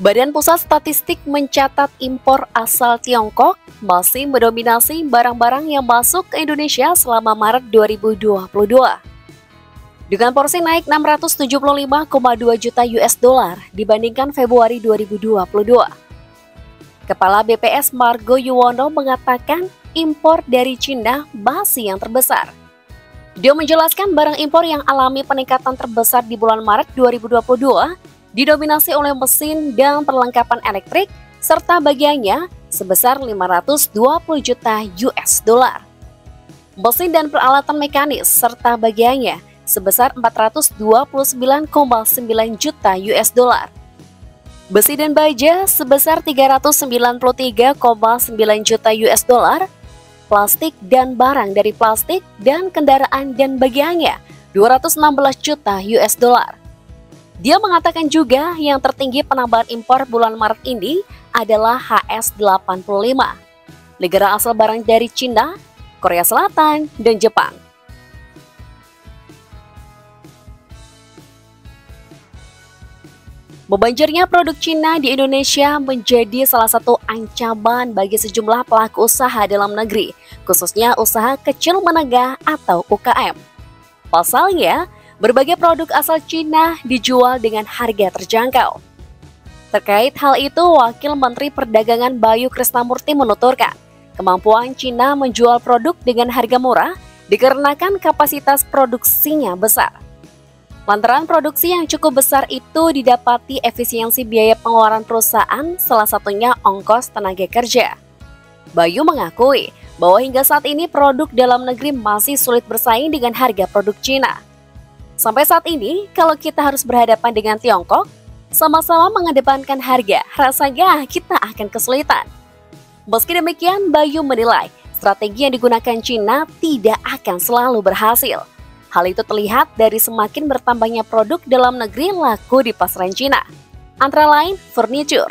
Badan Pusat Statistik mencatat impor asal Tiongkok masih mendominasi barang-barang yang masuk ke Indonesia selama Maret 2022. Dengan porsi naik 675,2 juta US$ dibandingkan Februari 2022. Kepala BPS Margo Yuwono mengatakan impor dari Cina masih yang terbesar. Dia menjelaskan barang impor yang alami peningkatan terbesar di bulan Maret 2022 didominasi oleh mesin dan perlengkapan elektrik serta bagiannya sebesar 520 juta US$. Mesin dan peralatan mekanis serta bagiannya sebesar 429,9 juta US$. Besi dan baja sebesar 393,9 juta US$. Plastik dan barang dari plastik dan kendaraan dan bagiannya 216 juta US$. Dia mengatakan juga yang tertinggi penambahan impor bulan Maret ini adalah hs85, negara asal barang dari Cina, Korea Selatan, dan Jepang. Membanjirnya produk Cina di Indonesia menjadi salah satu ancaman bagi sejumlah pelaku usaha dalam negeri, khususnya usaha kecil menengah atau UKM. Pasalnya, berbagai produk asal Cina dijual dengan harga terjangkau. Terkait hal itu, Wakil Menteri Perdagangan Bayu Kristamurti menuturkan, kemampuan Cina menjual produk dengan harga murah dikarenakan kapasitas produksinya besar. Lantaran produksi yang cukup besar itu didapati efisiensi biaya pengeluaran perusahaan, salah satunya ongkos tenaga kerja. Bayu mengakui bahwa hingga saat ini produk dalam negeri masih sulit bersaing dengan harga produk Cina. Sampai saat ini, kalau kita harus berhadapan dengan Tiongkok, sama-sama mengedepankan harga, rasanya kita akan kesulitan. Meski demikian, Bayu menilai strategi yang digunakan Cina tidak akan selalu berhasil. Hal itu terlihat dari semakin bertambahnya produk dalam negeri laku di pasaran Cina. Antara lain, furniture,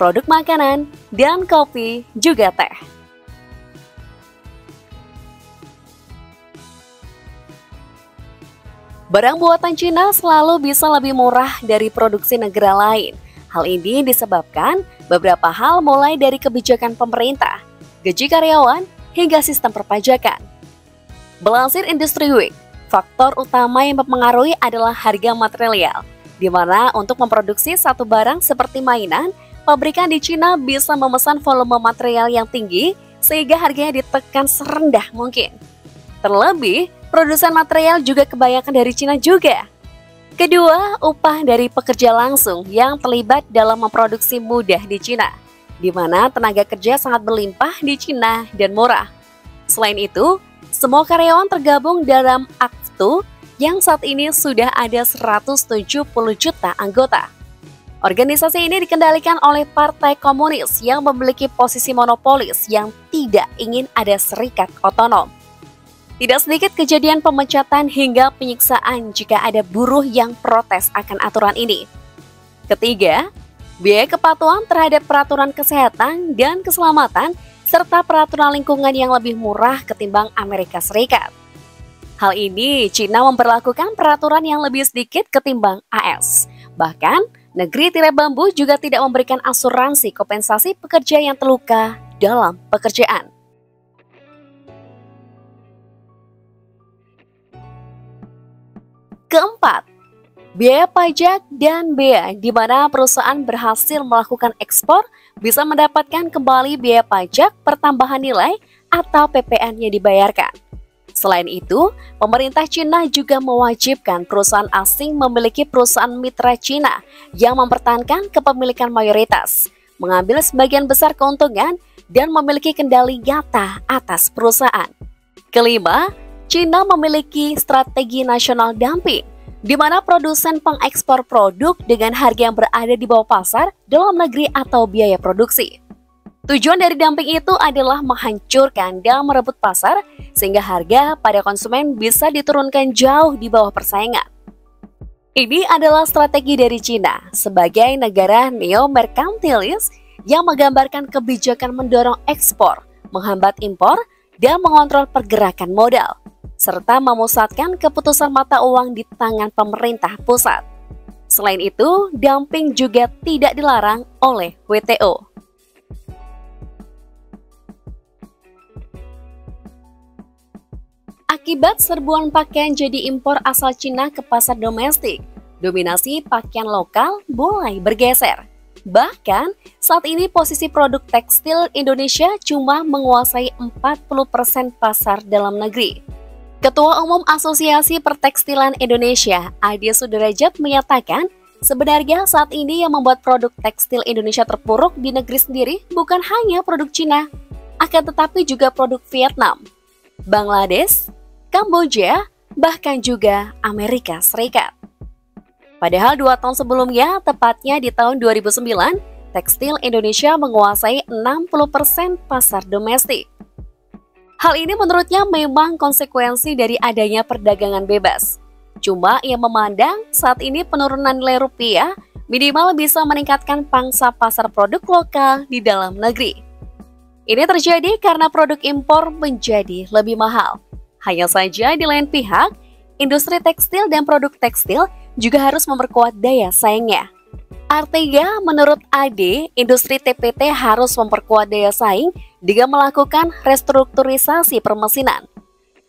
produk makanan, dan kopi juga teh. Barang buatan Cina selalu bisa lebih murah dari produksi negara lain. Hal ini disebabkan beberapa hal mulai dari kebijakan pemerintah, gaji karyawan, hingga sistem perpajakan. Belajar Industry Week, faktor utama yang mempengaruhi adalah harga material, di mana untuk memproduksi satu barang seperti mainan, pabrikan di Cina bisa memesan volume material yang tinggi sehingga harganya ditekan serendah mungkin. Terlebih, produsen material juga kebanyakan dari Cina juga. Kedua, upah dari pekerja langsung yang terlibat dalam memproduksi mudah di Cina, di mana tenaga kerja sangat berlimpah di Cina dan murah. Selain itu, semua karyawan tergabung dalam AKTU yang saat ini sudah ada 170 juta anggota. Organisasi ini dikendalikan oleh Partai Komunis yang memiliki posisi monopolis yang tidak ingin ada serikat otonom. Tidak sedikit kejadian pemecatan hingga penyiksaan jika ada buruh yang protes akan aturan ini. Ketiga, biaya kepatuhan terhadap peraturan kesehatan dan keselamatan serta peraturan lingkungan yang lebih murah ketimbang Amerika Serikat. Hal ini, Cina memperlakukan peraturan yang lebih sedikit ketimbang AS. Bahkan, negeri tirai bambu juga tidak memberikan asuransi kompensasi pekerja yang terluka dalam pekerjaan. Keempat, biaya pajak dan bea, di mana perusahaan berhasil melakukan ekspor bisa mendapatkan kembali biaya pajak pertambahan nilai atau PPN yang dibayarkan. Selain itu, pemerintah Cina juga mewajibkan perusahaan asing memiliki perusahaan mitra Cina yang mempertahankan kepemilikan mayoritas, mengambil sebagian besar keuntungan, dan memiliki kendali nyata atas perusahaan. Kelima, Cina memiliki strategi nasional dumping, di mana produsen pengekspor produk dengan harga yang berada di bawah pasar dalam negeri atau biaya produksi. Tujuan dari dumping itu adalah menghancurkan dan merebut pasar sehingga harga pada konsumen bisa diturunkan jauh di bawah persaingan. Ini adalah strategi dari Cina sebagai negara neo-merkantilis yang menggambarkan kebijakan mendorong ekspor, menghambat impor, dan mengontrol pergerakan modal, serta memusatkan keputusan mata uang di tangan pemerintah pusat. Selain itu, dumping juga tidak dilarang oleh WTO. Akibat serbuan pakaian jadi impor asal Cina ke pasar domestik, dominasi pakaian lokal mulai bergeser. Bahkan, saat ini posisi produk tekstil Indonesia cuma menguasai 40% pasar dalam negeri. Ketua Umum Asosiasi Pertekstilan Indonesia, Adi Sudirajat, menyatakan, sebenarnya saat ini yang membuat produk tekstil Indonesia terpuruk di negeri sendiri bukan hanya produk Cina, akan tetapi juga produk Vietnam, Bangladesh, Kamboja, bahkan juga Amerika Serikat. Padahal 2 tahun sebelumnya, tepatnya di tahun 2009, tekstil Indonesia menguasai 60% pasar domestik. Hal ini menurutnya memang konsekuensi dari adanya perdagangan bebas. Cuma ia memandang saat ini penurunan nilai rupiah minimal bisa meningkatkan pangsa pasar produk lokal di dalam negeri. Ini terjadi karena produk impor menjadi lebih mahal. Hanya saja di lain pihak, industri tekstil dan produk tekstil juga harus memperkuat daya saingnya. Artinya, menurut Ade, industri TPT harus memperkuat daya saing dengan melakukan restrukturisasi permesinan.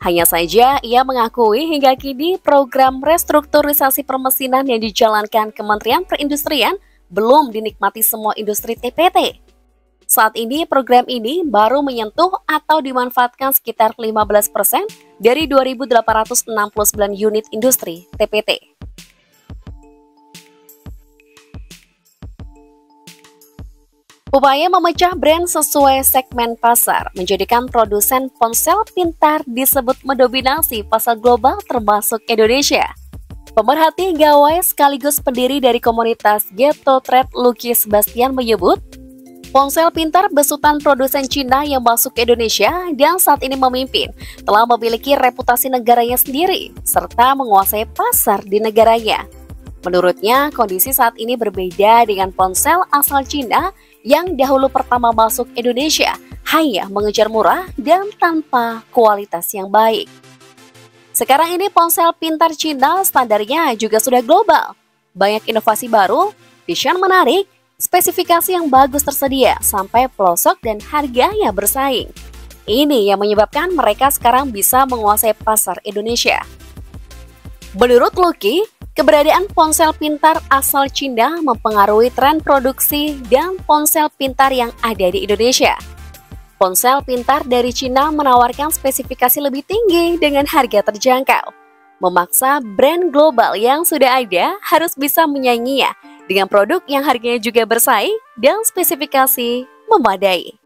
Hanya saja, ia mengakui hingga kini program restrukturisasi permesinan yang dijalankan Kementerian Perindustrian belum dinikmati semua industri TPT. Saat ini program ini baru menyentuh atau dimanfaatkan sekitar 15% dari 2.869 unit industri TPT. Upaya memecah brand sesuai segmen pasar menjadikan produsen ponsel pintar disebut mendominasi pasar global termasuk Indonesia. Pemerhati gawai sekaligus pendiri dari komunitas Ghetto Threat Lukis Sebastian menyebut, ponsel pintar besutan produsen Cina yang masuk ke Indonesia dan saat ini memimpin telah memiliki reputasi negaranya sendiri serta menguasai pasar di negaranya. Menurutnya, kondisi saat ini berbeda dengan ponsel asal Cina yang dahulu pertama masuk Indonesia hanya mengejar murah dan tanpa kualitas yang baik. Sekarang ini ponsel pintar Cina standarnya juga sudah global. Banyak inovasi baru, desain menarik, spesifikasi yang bagus tersedia sampai pelosok dan harganya bersaing. Ini yang menyebabkan mereka sekarang bisa menguasai pasar Indonesia. Menurut Luki, keberadaan ponsel pintar asal Cina mempengaruhi tren produksi dan ponsel pintar yang ada di Indonesia. Ponsel pintar dari Cina menawarkan spesifikasi lebih tinggi dengan harga terjangkau, memaksa brand global yang sudah ada harus bisa menyainginya dengan produk yang harganya juga bersaing dan spesifikasi memadai.